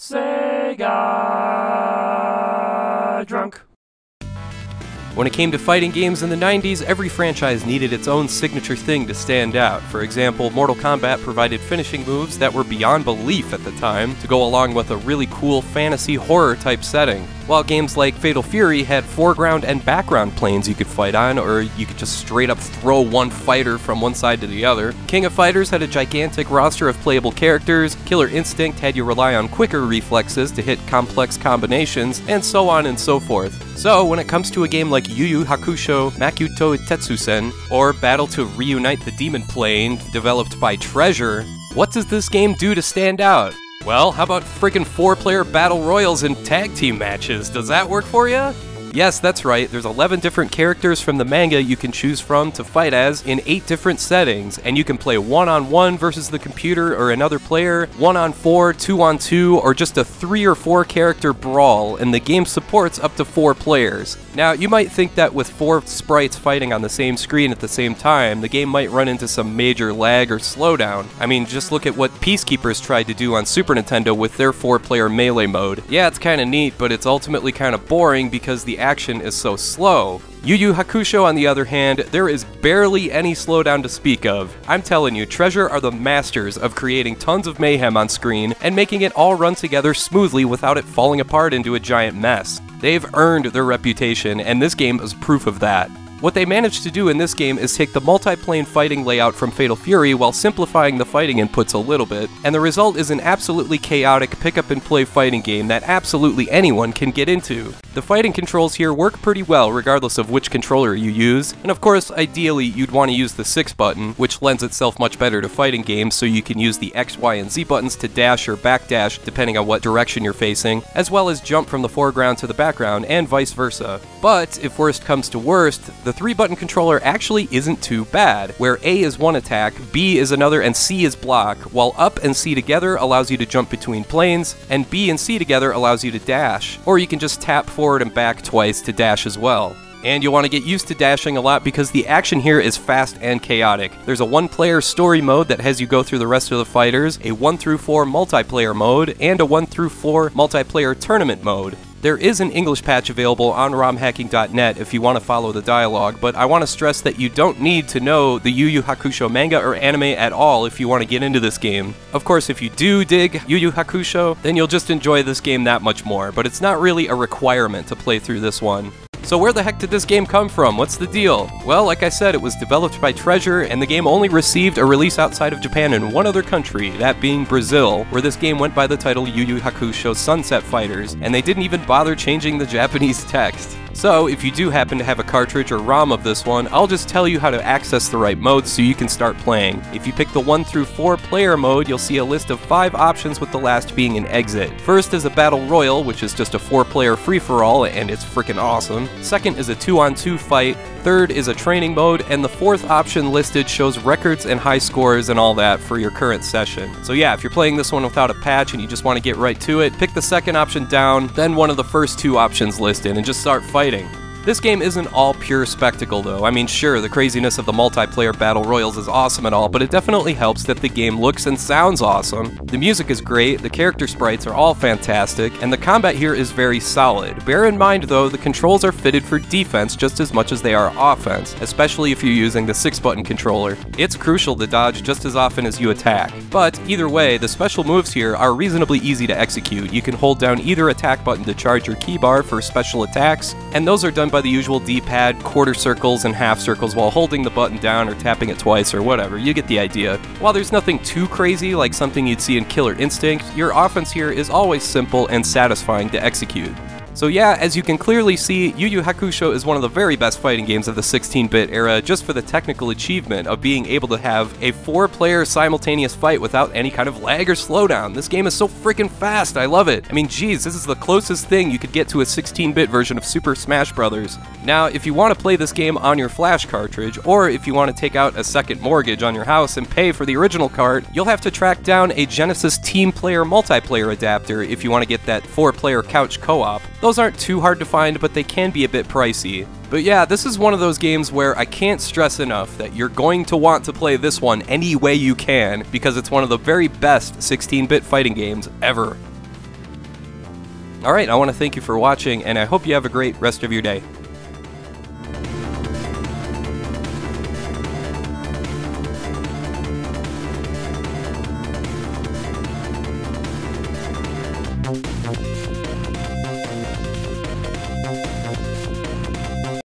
Sega drunk. When it came to fighting games in the 90s, every franchise needed its own signature thing to stand out. For example, Mortal Kombat provided finishing moves that were beyond belief at the time, to go along with a really cool fantasy horror type setting. While games like Fatal Fury had foreground and background planes you could fight on, or you could just straight up throw one fighter from one side to the other, King of Fighters had a gigantic roster of playable characters, Killer Instinct had you rely on quicker reflexes to hit complex combinations, and so on and so forth. So, when it comes to a game like Yu Yu Hakusho, Makyou Touitsusen, or Battle to Reunite the Demon Plane, developed by Treasure, what does this game do to stand out? Well, how about freaking 4-player battle royals and tag team matches? Does that work for you? Yes, that's right, there's 11 different characters from the manga you can choose from to fight as in 8 different settings, and you can play 1-on-1 versus the computer or another player, 1-on-4, 2-on-2, or just a 3 or 4 character brawl, and the game supports up to 4 players. Now, you might think that with 4 sprites fighting on the same screen at the same time, the game might run into some major lag or slowdown. I mean, just look at what Peacekeepers tried to do on Super Nintendo with their 4-player melee mode. Yeah, it's kinda neat, but it's ultimately kinda boring because the action is so slow. Yu Yu Hakusho, on the other hand, there is barely any slowdown to speak of. I'm telling you, Treasure are the masters of creating tons of mayhem on screen and making it all run together smoothly without it falling apart into a giant mess. They've earned their reputation, and this game is proof of that. What they managed to do in this game is take the multi-plane fighting layout from Fatal Fury while simplifying the fighting inputs a little bit, and the result is an absolutely chaotic pick-up-and-play fighting game that absolutely anyone can get into. The fighting controls here work pretty well regardless of which controller you use, and of course, ideally, you'd want to use the 6 button, which lends itself much better to fighting games, so you can use the X, Y, and Z buttons to dash or backdash depending on what direction you're facing, as well as jump from the foreground to the background, and vice versa. But, if worst comes to worst, the 3-button controller actually isn't too bad, where A is one attack, B is another, and C is block, while up and C together allows you to jump between planes, and B and C together allows you to dash, or you can just tap forward and back twice to dash as well. And you'll want to get used to dashing a lot because the action here is fast and chaotic. There's a 1-player story mode that has you go through the rest of the fighters, a 1-through-4 multiplayer mode, and a 1-through-4 multiplayer tournament mode. There is an English patch available on romhacking.net if you want to follow the dialogue, but I want to stress that you don't need to know the Yu Yu Hakusho manga or anime at all if you want to get into this game. Of course, if you do dig Yu Yu Hakusho, then you'll just enjoy this game that much more, but it's not really a requirement to play through this one. So where the heck did this game come from? What's the deal? Well, like I said, it was developed by Treasure, and the game only received a release outside of Japan in one other country, that being Brazil, where this game went by the title Yu Yu Hakusho Sunset Fighters, and they didn't even bother changing the Japanese text. So, if you do happen to have a cartridge or ROM of this one, I'll just tell you how to access the right modes so you can start playing. If you pick the 1-through-4 player mode, you'll see a list of 5 options, with the last being an exit. First is a battle royal, which is just a 4-player free-for-all, and it's freaking awesome. Second is a 2-on-2 fight, third is a training mode, and the 4th option listed shows records and high scores and all that for your current session. So yeah, if you're playing this one without a patch and you just want to get right to it, pick the second option down, then one of the first 2 options listed, and just start fighting. This game isn't all pure spectacle though. I mean, sure, the craziness of the multiplayer battle royals is awesome and all, but it definitely helps that the game looks and sounds awesome. The music is great, the character sprites are all fantastic, and the combat here is very solid. Bear in mind though, the controls are fitted for defense just as much as they are offense, especially if you're using the 6-button controller. It's crucial to dodge just as often as you attack. But either way, the special moves here are reasonably easy to execute. You can hold down either attack button to charge your keybar for special attacks, and those are done by the usual D-pad, quarter circles and half circles while holding the button down or tapping it twice or whatever, you get the idea. While there's nothing too crazy like something you'd see in Killer Instinct, your offense here is always simple and satisfying to execute. So yeah, as you can clearly see, Yu Yu Hakusho is one of the very best fighting games of the 16-bit era just for the technical achievement of being able to have a 4-player simultaneous fight without any kind of lag or slowdown. This game is so freaking fast, I love it. I mean, geez, this is the closest thing you could get to a 16-bit version of Super Smash Brothers. Now, if you want to play this game on your flash cartridge, or if you want to take out a second mortgage on your house and pay for the original cart, you'll have to track down a Genesis Team Player multiplayer adapter if you want to get that 4-player couch co-op. Those aren't too hard to find, but they can be a bit pricey. But yeah, this is one of those games where I can't stress enough that you're going to want to play this one any way you can, because it's one of the very best 16-bit fighting games ever. Alright, I want to thank you for watching, and I hope you have a great rest of your day.